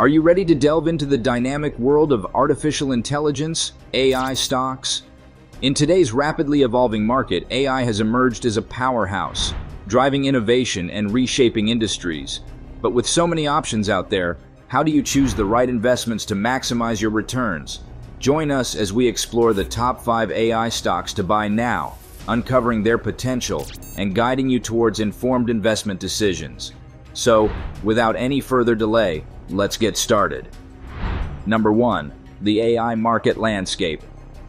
Are you ready to delve into the dynamic world of artificial intelligence, AI stocks? In today's rapidly evolving market, AI has emerged as a powerhouse, driving innovation and reshaping industries. But with so many options out there, how do you choose the right investments to maximize your returns? Join us as we explore the top 5 AI stocks to buy now, uncovering their potential and guiding you towards informed investment decisions. So, without any further delay, let's get started. Number 1. The AI market landscape.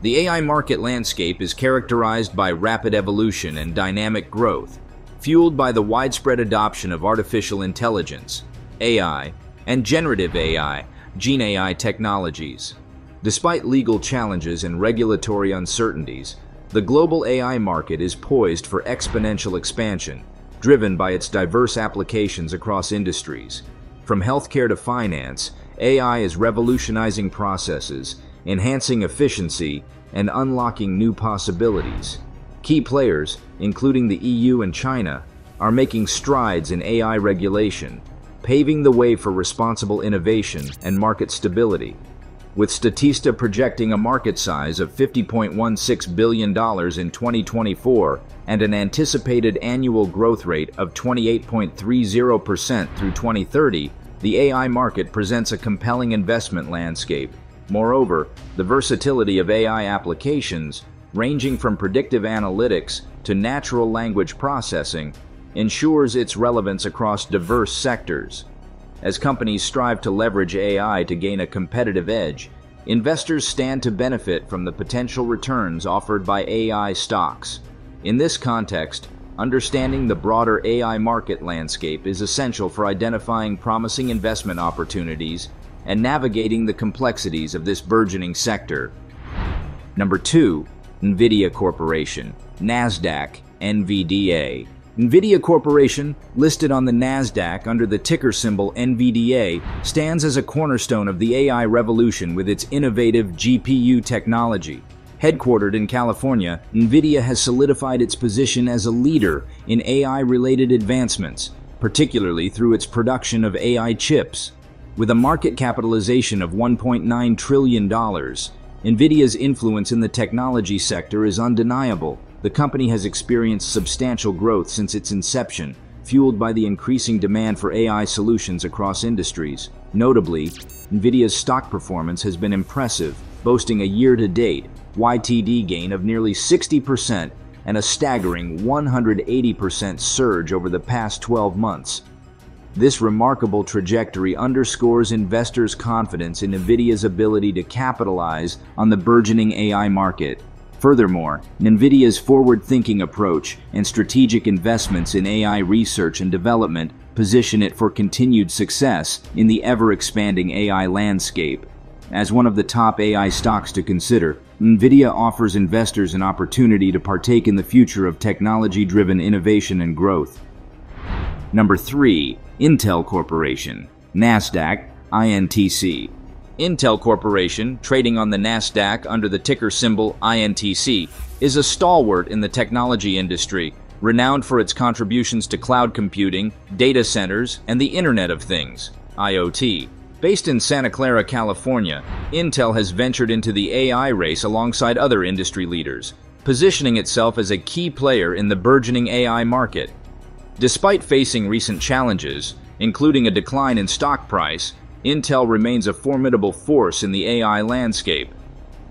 The AI market landscape is characterized by rapid evolution and dynamic growth, fueled by the widespread adoption of artificial intelligence, AI, and generative AI, GenAI technologies. Despite legal challenges and regulatory uncertainties, the global AI market is poised for exponential expansion, driven by its diverse applications across industries. From healthcare to finance, AI is revolutionizing processes, enhancing efficiency, and unlocking new possibilities. Key players, including the EU and China, are making strides in AI regulation, paving the way for responsible innovation and market stability. With Statista projecting a market size of $50.16 billion in 2024 and an anticipated annual growth rate of 28.30% through 2030, the AI market presents a compelling investment landscape. Moreover, the versatility of AI applications, ranging from predictive analytics to natural language processing, ensures its relevance across diverse sectors. As companies strive to leverage AI to gain a competitive edge, investors stand to benefit from the potential returns offered by AI stocks. In this context, understanding the broader AI market landscape is essential for identifying promising investment opportunities and navigating the complexities of this burgeoning sector. Number 2. Nvidia Corporation, NASDAQ, NVDA. Nvidia Corporation, listed on the NASDAQ under the ticker symbol NVDA, stands as a cornerstone of the AI revolution with its innovative GPU technology. Headquartered in California, Nvidia has solidified its position as a leader in AI-related advancements, particularly through its production of AI chips. With a market capitalization of $1.9 trillion, Nvidia's influence in the technology sector is undeniable. The company has experienced substantial growth since its inception, fueled by the increasing demand for AI solutions across industries. Notably, Nvidia's stock performance has been impressive, boasting a year-to-date YTD gain of nearly 60% and a staggering 180% surge over the past 12 months. This remarkable trajectory underscores investors' confidence in Nvidia's ability to capitalize on the burgeoning AI market. Furthermore, Nvidia's forward-thinking approach and strategic investments in AI research and development position it for continued success in the ever-expanding AI landscape. As one of the top AI stocks to consider, Nvidia offers investors an opportunity to partake in the future of technology-driven innovation and growth. Number 3. Intel Corporation, NASDAQ, INTC. Intel Corporation, trading on the NASDAQ under the ticker symbol INTC, is a stalwart in the technology industry, renowned for its contributions to cloud computing, data centers, and the Internet of Things, IoT. Based in Santa Clara, California, Intel has ventured into the AI race alongside other industry leaders, positioning itself as a key player in the burgeoning AI market. Despite facing recent challenges, including a decline in stock price, Intel remains a formidable force in the AI landscape.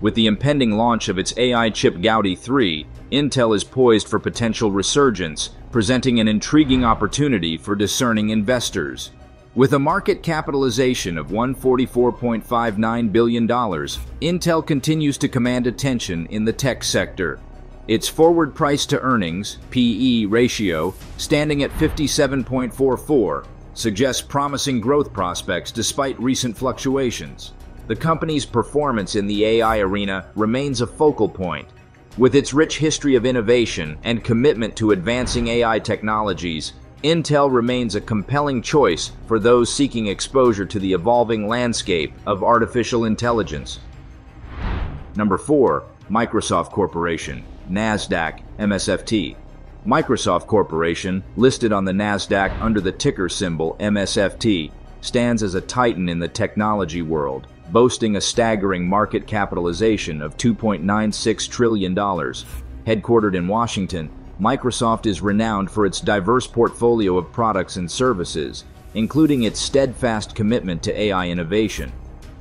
With the impending launch of its AI chip Gaudi 3, Intel is poised for potential resurgence, presenting an intriguing opportunity for discerning investors. With a market capitalization of $144.59 billion, Intel continues to command attention in the tech sector. Its forward price-to-earnings (PE) ratio, standing at 57.44, suggests promising growth prospects despite recent fluctuations. The company's performance in the AI arena remains a focal point. With its rich history of innovation and commitment to advancing AI technologies, Intel remains a compelling choice for those seeking exposure to the evolving landscape of artificial intelligence. Number 4. Microsoft Corporation, NASDAQ, MSFT. Microsoft Corporation, listed on the NASDAQ under the ticker symbol MSFT, stands as a titan in the technology world, boasting a staggering market capitalization of $2.96 trillion. Headquartered in Washington, Microsoft is renowned for its diverse portfolio of products and services, including its steadfast commitment to AI innovation.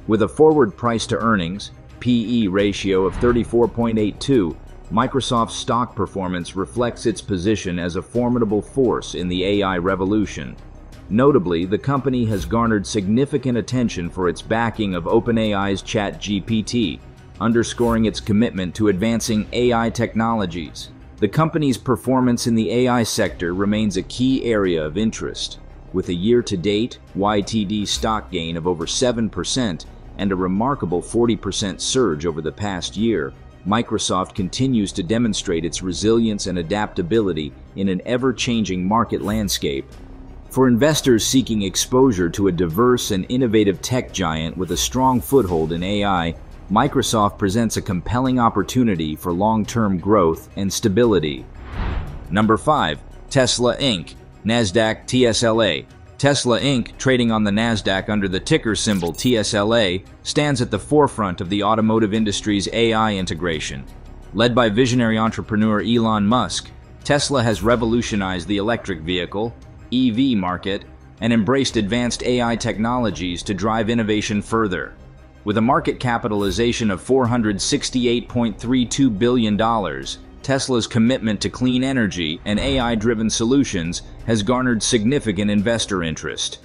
With a forward price-to-earnings (PE) ratio of 34.82, Microsoft's stock performance reflects its position as a formidable force in the AI revolution. Notably, the company has garnered significant attention for its backing of OpenAI's ChatGPT, underscoring its commitment to advancing AI technologies. The company's performance in the AI sector remains a key area of interest, with a year-to-date YTD stock gain of over 7% and a remarkable 40% surge over the past year. Microsoft continues to demonstrate its resilience and adaptability in an ever-changing market landscape. For investors seeking exposure to a diverse and innovative tech giant with a strong foothold in AI, Microsoft presents a compelling opportunity for long-term growth and stability. Number 5. Tesla Inc. NASDAQ TSLA. Tesla Inc., trading on the NASDAQ under the ticker symbol TSLA, stands at the forefront of the automotive industry's AI integration. Led by visionary entrepreneur Elon Musk, Tesla has revolutionized the electric vehicle (EV) market and embraced advanced AI technologies to drive innovation further. With a market capitalization of $468.32 billion, Tesla's commitment to clean energy and AI-driven solutions has garnered significant investor interest.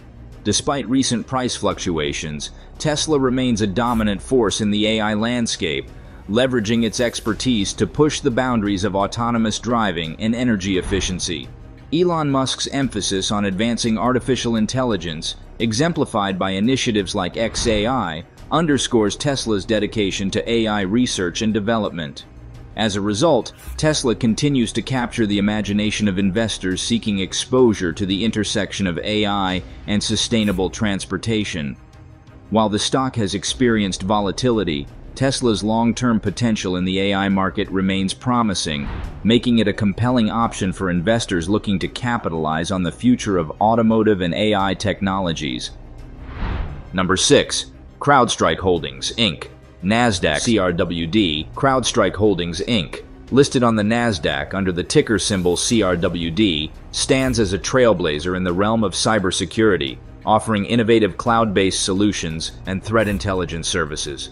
Despite recent price fluctuations, Tesla remains a dominant force in the AI landscape, leveraging its expertise to push the boundaries of autonomous driving and energy efficiency. Elon Musk's emphasis on advancing artificial intelligence, exemplified by initiatives like XAI, underscores Tesla's dedication to AI research and development. As a result, Tesla continues to capture the imagination of investors seeking exposure to the intersection of AI and sustainable transportation. While the stock has experienced volatility, Tesla's long-term potential in the AI market remains promising, making it a compelling option for investors looking to capitalize on the future of automotive and AI technologies. Number 6. CrowdStrike Holdings, Inc. NASDAQ CRWD. CrowdStrike Holdings, Inc., listed on the NASDAQ under the ticker symbol CRWD, stands as a trailblazer in the realm of cybersecurity, offering innovative cloud-based solutions and threat intelligence services.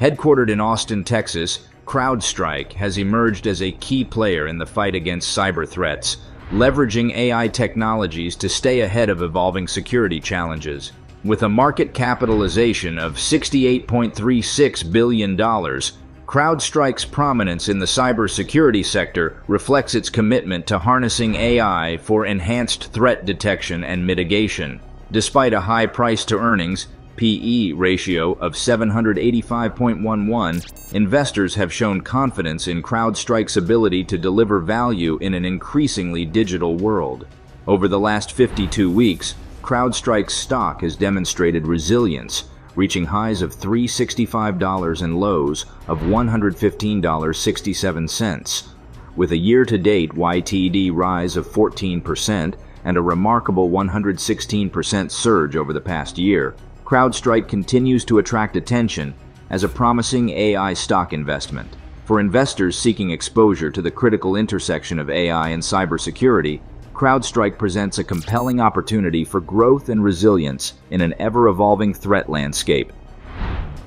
Headquartered in Austin, Texas, CrowdStrike has emerged as a key player in the fight against cyber threats, leveraging AI technologies to stay ahead of evolving security challenges. With a market capitalization of $68.36 billion, CrowdStrike's prominence in the cybersecurity sector reflects its commitment to harnessing AI for enhanced threat detection and mitigation. Despite a high price-to-earnings (PE) ratio of 785.11, investors have shown confidence in CrowdStrike's ability to deliver value in an increasingly digital world. Over the last 52 weeks, CrowdStrike's stock has demonstrated resilience, reaching highs of $365 and lows of $115.67, with a year-to-date YTD rise of 14% and a remarkable 116% surge over the past year. CrowdStrike continues to attract attention as a promising AI stock investment. For investors seeking exposure to the critical intersection of AI and cybersecurity, CrowdStrike presents a compelling opportunity for growth and resilience in an ever-evolving threat landscape.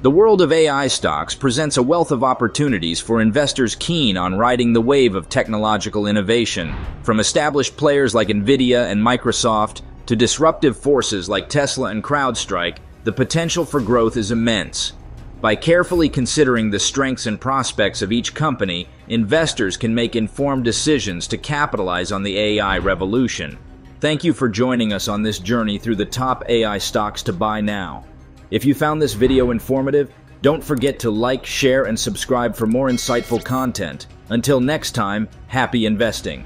The world of AI stocks presents a wealth of opportunities for investors keen on riding the wave of technological innovation. From established players like Nvidia and Microsoft to disruptive forces like Tesla and CrowdStrike, the potential for growth is immense. By carefully considering the strengths and prospects of each company, investors can make informed decisions to capitalize on the AI revolution. Thank you for joining us on this journey through the top AI stocks to buy now. If you found this video informative, don't forget to like, share, and subscribe for more insightful content. Until next time, happy investing!